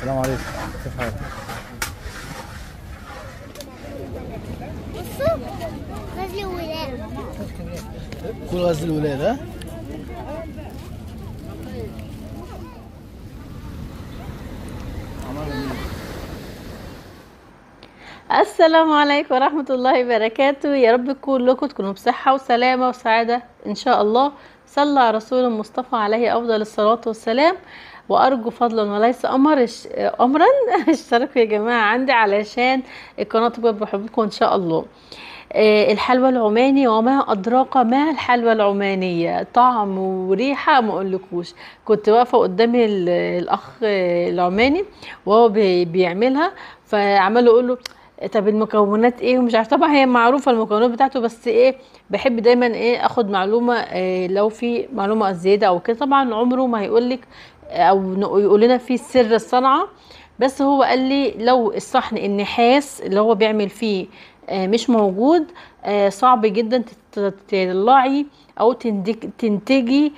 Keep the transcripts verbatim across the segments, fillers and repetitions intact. السلام عليكم، كيف حالك؟ بصوا غزل الولاد، كل غزل الولاد. ها؟ السلام عليكم ورحمة الله وبركاته. يا رب كلكم تكونوا بصحة وسلامة وسعادة إن شاء الله. صلى على رسول المصطفى عليه أفضل الصلاة والسلام، وأرجو فضلا وليس أمر أمرا اشتركوا يا جماعة عندي علشان القناة تكبر بحبكم إن شاء الله. الحلوى العماني، وما أدراك ما الحلوى العمانية، طعم وريحة ما أقولكوش. كنت واقفة قدامي الأخ العماني وهو بيعملها، فعمال أقول له طب المكونات ايه ومش عارف. طبعا هي معروفه المكونات بتاعته، بس ايه بحب دايما ايه اخد معلومه إيه لو في معلومه زياده او كده. طبعا عمره ما هيقولك او يقول لنا في سر الصنعه، بس هو قال لي لو الصحن النحاس اللي هو بيعمل فيه مش موجود صعب جدا تطلعي او تنتجي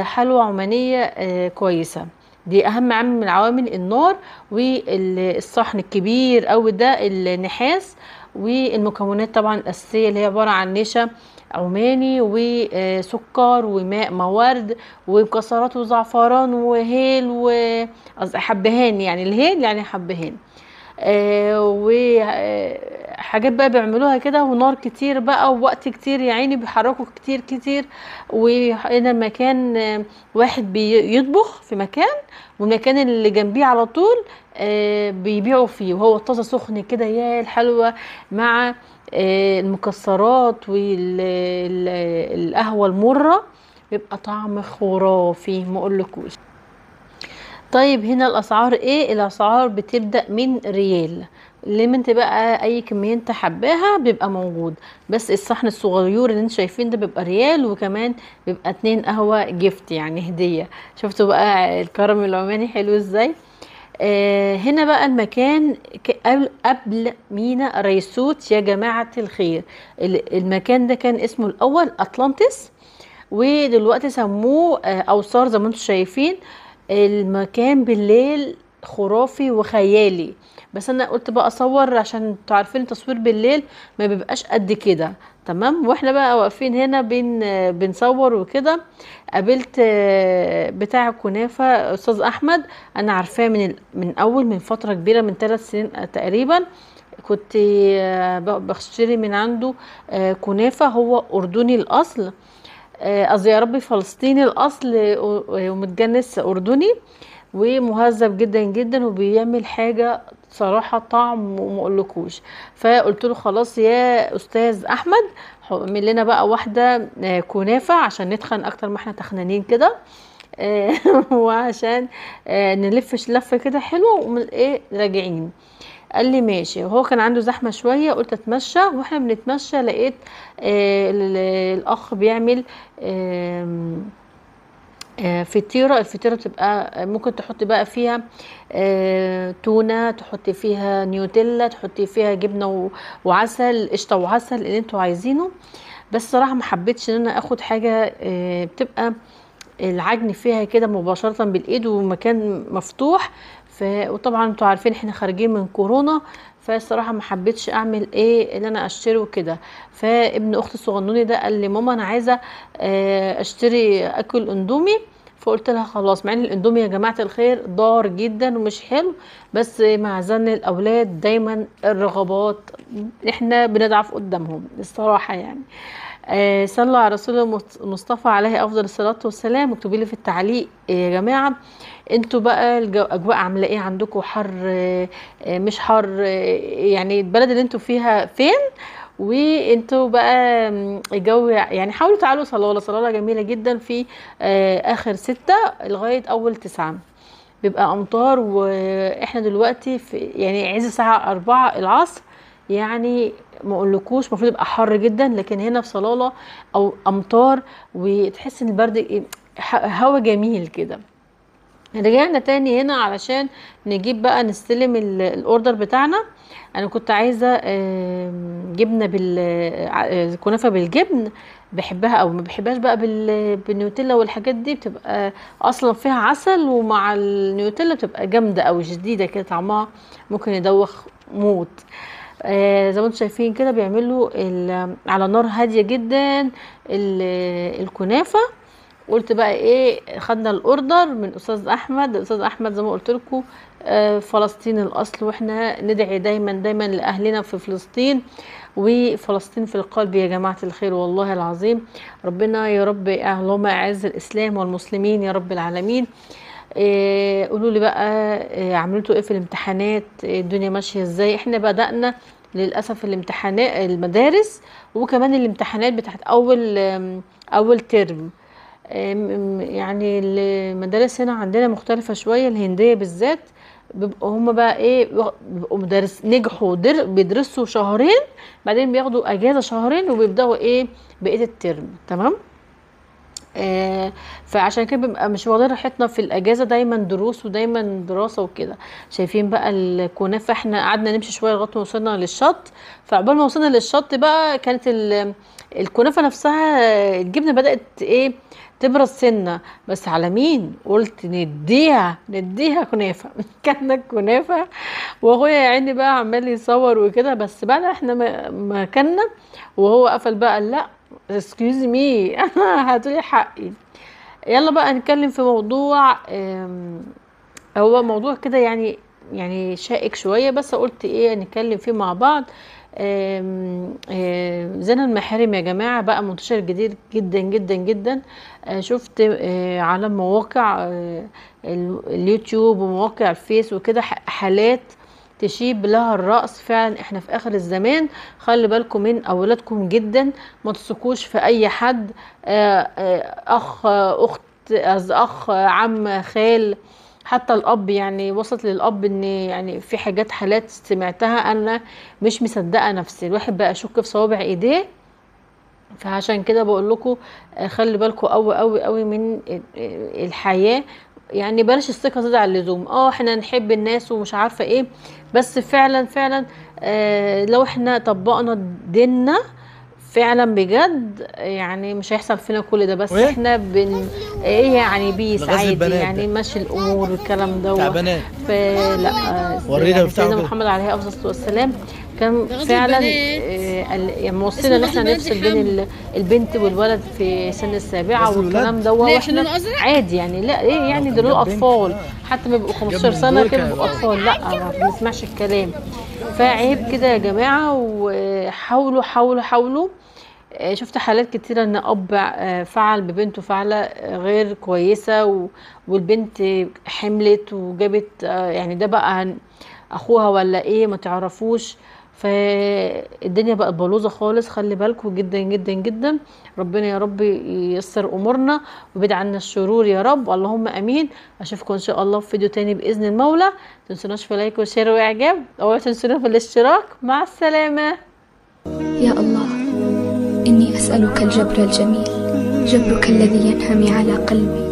حلوى عمانيه كويسه. دي اهم عامل من العوامل النار والصحن الكبير او ده النحاس، والمكونات طبعا الاساسيه اللي هي عباره عن نشا عماني وسكر وماء موارد ومكسرات وزعفران وهيل وحبهان، يعني الهيل يعني حبهان آه وحاجات بقى بيعملوها كده، ونار كتير بقى ووقت كتير يا عيني، بيحركوا كتير كتير. وهنا المكان واحد بيطبخ في مكان، والمكان اللي جنبيه على طول آه بيبيعوا فيه، وهو الطازه سخن كده يا الحلوه مع آه المكسرات والقهوه المره، بيبقى طعم خرافي ما اقولكوش. طيب هنا الاسعار ايه؟ الاسعار بتبدا من ريال، لما انت بقى اي كميه انت حباها بيبقى موجود، بس الصحن الصغير اللي انت شايفين ده بيبقى ريال، وكمان بيبقى اتنين قهوه جيفت يعني هديه. شفتوا بقى الكرم العماني حلو ازاي؟ آه هنا بقى المكان قبل مينا ريسوت يا جماعه الخير. المكان ده كان اسمه الاول اطلانتس، ودلوقتي سموه اوصار زي ما انتم شايفين. المكان بالليل خرافي وخيالي، بس انا قلت بقى اصور عشان تعرفين تصوير بالليل ما بيبقاش قد كده، تمام. واحنا بقى واقفين هنا بن بنصور وكده، قابلت بتاع الكنافه استاذ احمد، انا عارفاه من من اول من فتره كبيره، من ثلاث سنين تقريبا كنت بشتري من عنده كنافه. هو اردني الاصل، قصدي يا ربي فلسطيني الاصل ومتجنس اردني، ومهذب جدا جدا، وبيعمل حاجه صراحه طعم وما اقولكوش. فقلت له خلاص يا استاذ احمد اعمل لنا بقى واحده كنافه عشان نتخن اكتر ما احنا تخنانين كده وعشان نلفش لفه كده حلوه وايه راجعين. قال لي ماشي. هو كان عنده زحمه شويه، قلت اتمشى، واحنا بنتمشى لقيت آه الاخ بيعمل آه آه فطيره. الفطيره بتبقى ممكن تحطي بقى فيها آه تونه، تحطي فيها نيوتيلا، تحطي فيها جبنه وعسل، قشطه وعسل، اللي انتوا عايزينه. بس صراحه ما حبيتش ان انا اخد حاجه آه بتبقى العجن فيها كده مباشره بالايد ومكان مفتوح، ف... وطبعا انتوا عارفين احنا خارجين من كورونا، فالصراحه ما حبيتش اعمل ايه اللي انا اشتري وكده. فابن اختي الصغنوني ده قال لي ماما انا عايزه اشتري اكل اندومي، فقلت لها خلاص، مع ان الاندومي يا جماعه الخير ضار جدا ومش حلو، بس مع زن الاولاد دايما الرغبات احنا بنضعف قدامهم الصراحه يعني. آه صلوا على رسول المصطفى عليه افضل الصلاه والسلام. اكتبوا لي في التعليق يا جماعه انتوا بقى الاجواء عامله ايه عندكم، حر آه مش حر آه يعني، البلد اللي انتوا فيها فين، وانتوا بقى الجو يعني. حاولوا تعالوا صلالة، صلالة جميله جدا في آه اخر ستة لغايه اول تسعة بيبقى امطار، واحنا دلوقتي في يعني عز الساعه أربعة العصر يعني ما اقولكوش المفروض يبقى حر جدا، لكن هنا في صلالة او امطار، وتحس ان البرد هوا جميل كده. رجعنا تاني هنا علشان نجيب بقى نستلم الاوردر بتاعنا. انا كنت عايزه جبنه بال كنافه بالجبن، بحبها او ما بحبهاش بقى بالنيوتيلا والحاجات دي، بتبقى اصلا فيها عسل ومع النيوتيلا بتبقى جامده او جديده كده، طعمها ممكن يدوخ موت. آه زي ما انتم شايفين كده بيعملوا على نار هاديه جدا الكنافه. قلت بقى ايه، خدنا الاوردر من استاذ احمد. الاستاذ احمد زي ما قلت لكم آه فلسطين الاصل، واحنا ندعي دايما دايما لاهلنا في فلسطين، وفلسطين في القلب يا جماعه الخير، والله العظيم ربنا يا رب اللهم اعز الاسلام والمسلمين يا رب العالمين. آه قولوا لي بقى آه عملتوا ايه في الامتحانات، آه الدنيا ماشيه ازاي؟ احنا بدانا للاسف الامتحانات المدارس وكمان الامتحانات بتاعت اول آه اول ترم. يعني المدارس هنا عندنا مختلفة شوية، الهندية بالذات بيبقوا هما بقى ايه، بيبقوا مدرس نجحوا بيدرسوا شهرين، بعدين بياخدوا اجازة شهرين وبيبدأوا ايه بقية الترم، تمام؟ آه فعشان كده بيبقى مش واخدين راحتنا في الاجازة، دايما دروس ودايما دراسة وكده. شايفين بقى الكنافة، احنا قعدنا نمشي شوية لغاية ما وصلنا للشط، فعقبال ما وصلنا للشط بقى كانت الكنافة نفسها الجبنة بدأت ايه تبرز سنه، بس على مين؟ قلت نديها نديها كنافه. كنا الكنافه، واخويا يا عيني بقى عمال يصور وكده، بس بعد احنا ما كنا وهو قفل بقى قال لا اسكيوز مي انا هاتولي حقي. يلا بقى نتكلم في موضوع هو موضوع كده يعني يعني شائك شويه، بس قلت ايه نتكلم فيه مع بعض. زنا المحارم يا جماعه بقى منتشر جديد جدا جدا جدا. شفت على مواقع اليوتيوب ومواقع الفيس وكده حالات تشيب لها الراس، فعلا احنا في اخر الزمان. خلي بالكم من اولادكم جدا، ما تثقوش في اي حد، اخ اخت اخ عم خال، حتى الاب. يعني وصلت للاب ان يعني في حاجات حالات سمعتها انا مش مصدقه نفسي، الواحد بقى يشك في صوابع ايديه. فعشان كده بقول لكم خلي بالكم قوي قوي قوي من الحياه، يعني بلاش الثقه زياده عن اللزوم. اه احنا نحب الناس ومش عارفه ايه، بس فعلا فعلا آه لو احنا طبقنا ديننا فعلا بجد يعني مش هيحصل فينا كل ده. بس ويه؟ احنا بن ايه يعني بيس عادي، يعني ماشي الامور والكلام دوت. فلا ورينا سيدنا محمد عليه افضل الصلاه والسلام كان فعلا يعني موصينا ان احنا نفصل بين البنت والولد في سن السابعه والكلام دوت، واحنا عادي يعني لا ايه يعني دول اطفال، حتى ما بيبقوا خمستاشر سنه كده بيبقوا اطفال، لا ما بنسمعش الكلام. فعيب كده يا جماعه، وحاولوا حاولوا حاولوا. شفت حالات كتيرة ان اب فعل ببنته فعلة غير كويسة، والبنت حملت وجابت يعني ده بقى اخوها ولا ايه ما تعرفوش. فالدنيا بقت بلوزة خالص، خلي بالكم جدا جدا جدا. ربنا يا رب ييسر امورنا ويبعد عنا الشرور يا رب، اللهم امين. اشوفكم ان شاء الله في فيديو تاني باذن المولى. متنسوناش في لايك وشير واعجاب، اوعوا تنسونا في الاشتراك. مع السلامة. يا الله إني أسألك الجبر الجميل، جبرك الذي ينهمي على قلبي.